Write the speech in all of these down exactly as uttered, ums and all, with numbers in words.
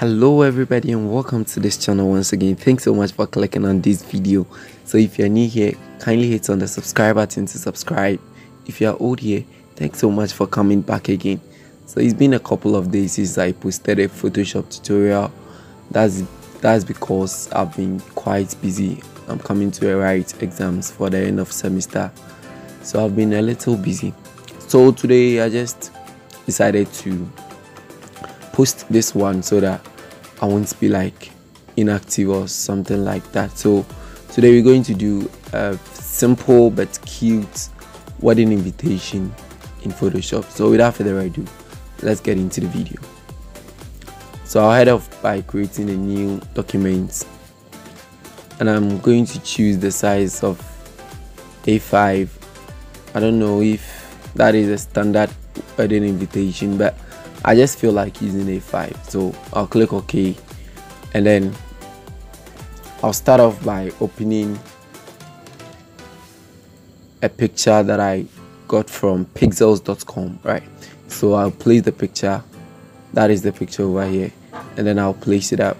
Hello everybody, and welcome to this channel once again. Thanks so much for clicking on this video. So if you're new here, kindly hit on the subscribe button to subscribe. If you're old here, thanks so much for coming back again. So it's been a couple of days since I posted a Photoshop tutorial. That's that's because I've been quite busy. I'm coming to write exams for the end of semester, so I've been a little busy. So today I just decided to post this one so that I won't be like inactive or something like that. So today we're going to do a simple but cute wedding invitation in Photoshop. So without further ado, let's get into the video. So I'll head off by creating a new document, and I'm going to choose the size of A five. I don't know if that is a standard wedding invitation, but I just feel like using A five, so I'll click OK, and then I'll start off by opening a picture that I got from pixels dot com, right? So I'll place the picture. That is the picture over here, and then I'll place it up.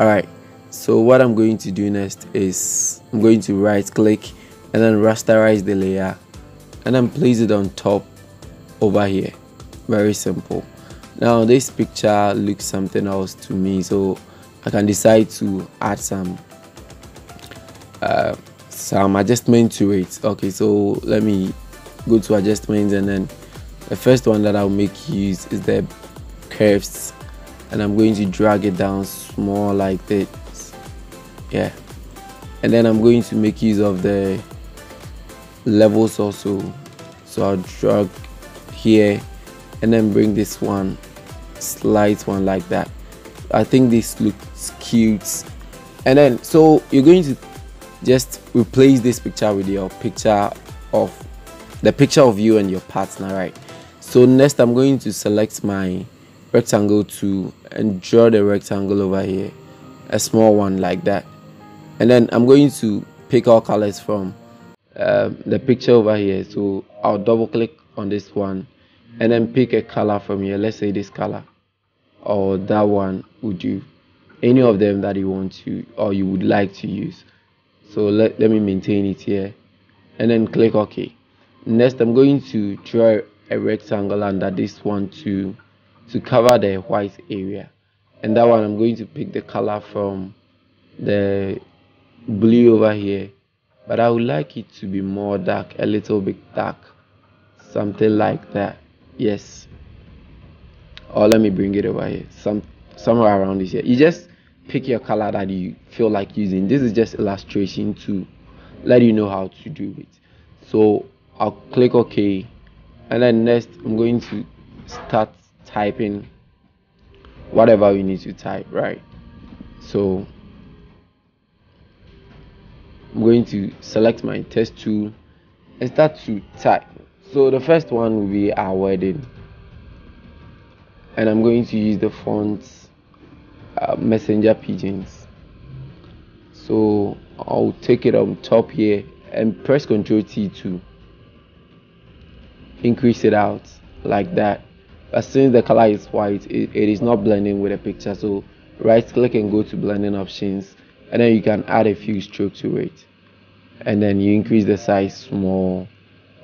Alright, so what I'm going to do next is I'm going to right click and then rasterize the layer, and then place it on top over here. Very simple. Now this picture looks something else to me, so I can decide to add some uh, some adjustment to it. Okay, so let me go to adjustments, and then the first one that I'll make use is the curves, and I'm going to drag it down small like this. Yeah, and then I'm going to make use of the levels also, so I'll drag here and then bring this one, slide one like that. I think this looks cute. And then so you're going to just replace this picture with your picture of the picture of you and your partner, right? So next I'm going to select my rectangle tool and draw the rectangle over here, a small one like that, and then I'm going to pick all colors from Uh, the picture over here. So I'll double click on this one and then pick a color from here. Let's say this color or that one would do, any of them that you want to or you would like to use. So let, let me maintain it here and then click OK. Next I'm going to draw a rectangle under this one to to cover the white area, and that one I'm going to pick the color from the blue over here, but I would like it to be more dark, a little bit dark, something like that. Yes, or let me bring it over here, some somewhere around this here. You just pick your color that you feel like using. This is just illustration to let you know how to do it. So I'll click OK, and then next I'm going to start typing whatever we need to type, right? So I'm going to select my text tool and start to type. So the first one will be our wedding, and I'm going to use the font uh, Messenger Pigeons. So I'll take it on top here and press control T to increase it out like that. But since the color is white, it, it is not blending with the picture, so right click and go to blending options, and then you can add a few strokes to it, and then you increase the size small.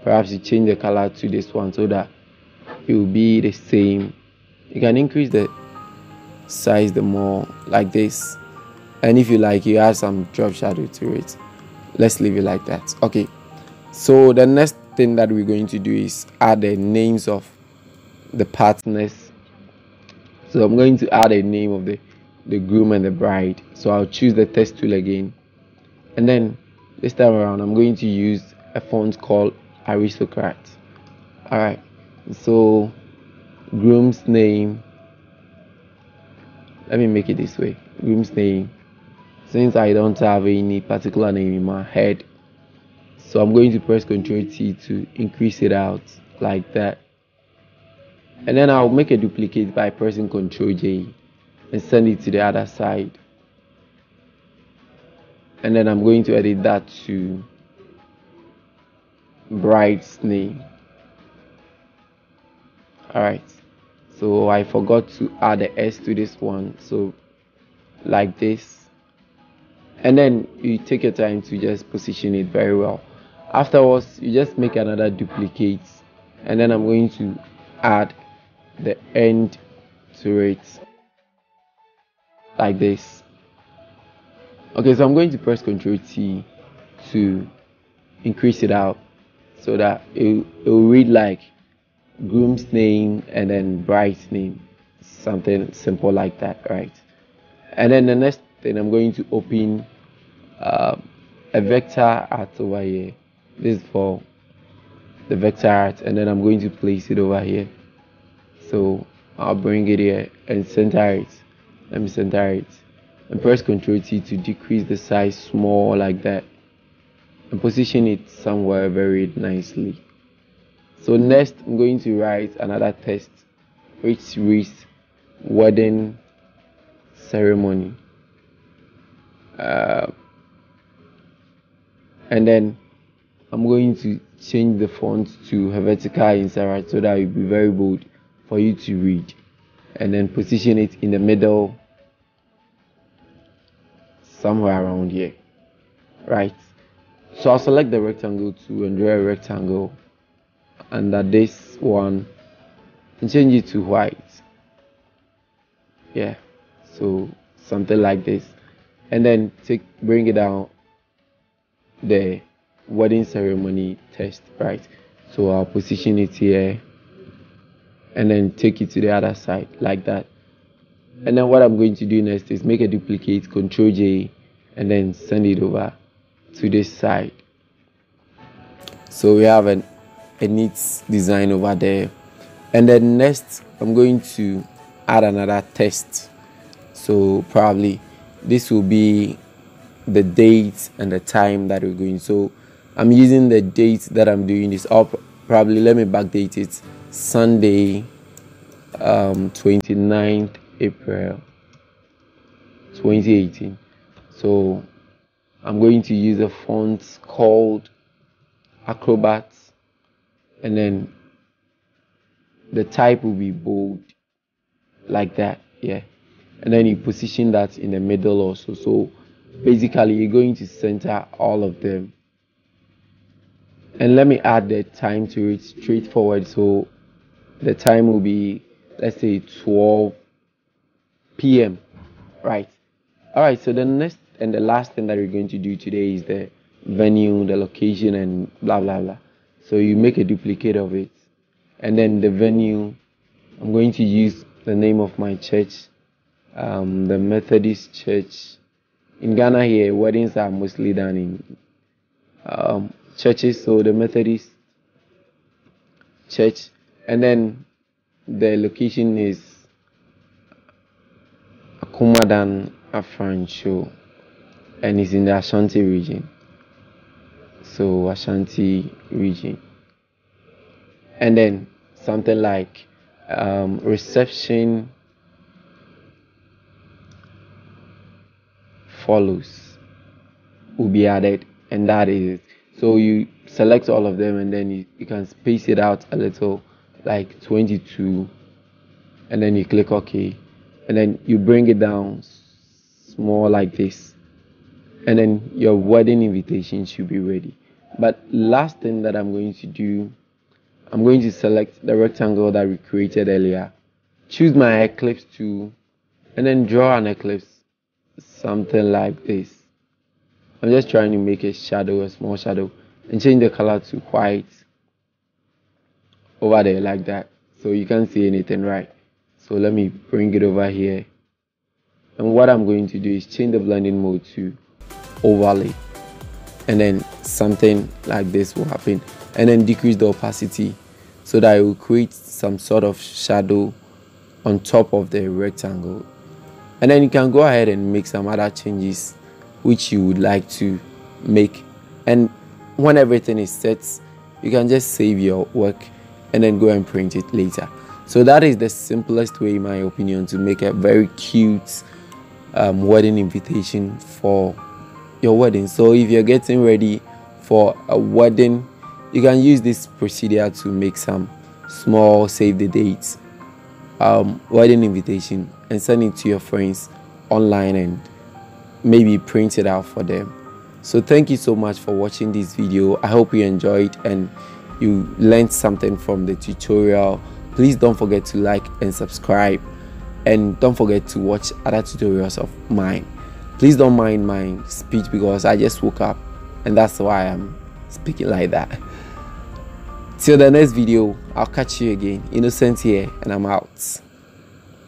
Perhaps you change the color to this one so that it will be the same. You can increase the size the more like this, and if you like, you add some drop shadow to it. Let's leave it like that. Okay, so the next thing that we're going to do is add the names of the partners. So I'm going to add a name of the the groom and the bride. So I'll choose the text tool again, and then this time around I'm going to use a font called Aristocrat. Alright, so groom's name, let me make it this way, groom's name, since I don't have any particular name in my head, so I'm going to press control T to increase it out like that, and then I'll make a duplicate by pressing control J and send it to the other side, and then I'm going to edit that to bride's name. All right, so I forgot to add the S to this one, so like this, and then you take your time to just position it very well. Afterwards, you just make another duplicate, and then I'm going to add the end to it like this. Okay, so I'm going to press control T to increase it out so that it will read like groom's name and then bride's name, something simple like that, right? And then the next thing, I'm going to open uh, a vector art over here. This is for the vector art, and then I'm going to place it over here. So I'll bring it here and center it. Let me center it and press control T to decrease the size small like that, and position it somewhere very nicely. So next, I'm going to write another text which reads wedding ceremony, uh, and then I'm going to change the font to Helvetica Inserat so that it will be very bold for you to read, and then position it in the middle somewhere around here, right? So I'll select the rectangle tool and draw a rectangle under this one and change it to white. Yeah, so something like this, and then take bring it down the wedding ceremony test, right? So I'll position it here and then take it to the other side like that. And then what I'm going to do next is make a duplicate, control J, and then send it over to this side. So we have an a neat design over there. And then next, I'm going to add another text. So probably this will be the date and the time that we're going. So I'm using the date that I'm doing this up. Probably let me backdate it. Sunday, um, twenty-ninth April twenty eighteen. So I'm going to use a font called Akrobat, and then the type will be bold like that. Yeah, and then you position that in the middle also. So basically you're going to center all of them. And let me add the time to it straightforward. So the time will be, let's say, twelve P M right? All right, so the next and the last thing that we're going to do today is the venue, the location, and blah blah blah. So you make a duplicate of it, and then the venue, I'm going to use the name of my church, um, the Methodist Church. In Ghana here, weddings are mostly done in um, churches, so the Methodist Church. And then the location is Akumadan Afrancho, and it's in the Ashanti region. So Ashanti region. And then something like um, reception follows will be added, and that is it. So you select all of them, and then you, you can space it out a little, like twenty-two, and then you click OK, and then you bring it down small like this, and then your wedding invitation should be ready. But last thing that I'm going to do, I'm going to select the rectangle that we created earlier, choose my eclipse tool, and then draw an eclipse, something like this. I'm just trying to make a shadow, a small shadow, and change the color to white over there like that, so you can't see anything, right? So let me bring it over here, and what I'm going to do is change the blending mode to overlay, and then something like this will happen, and then decrease the opacity so that it will create some sort of shadow on top of the rectangle. And then you can go ahead and make some other changes which you would like to make, and when everything is set, you can just save your work and then go and print it later. So that is the simplest way, in my opinion, to make a very cute um, wedding invitation for your wedding. So if you're getting ready for a wedding, you can use this procedure to make some small save the dates, um, wedding invitation, and send it to your friends online and maybe print it out for them. So thank you so much for watching this video. I hope you enjoyed and you learned something from the tutorial. Please don't forget to like and subscribe, and don't forget to watch other tutorials of mine. Please don't mind my speech because I just woke up and that's why I'm speaking like that. Till the next video, I'll catch you again. Innocent here, and I'm out.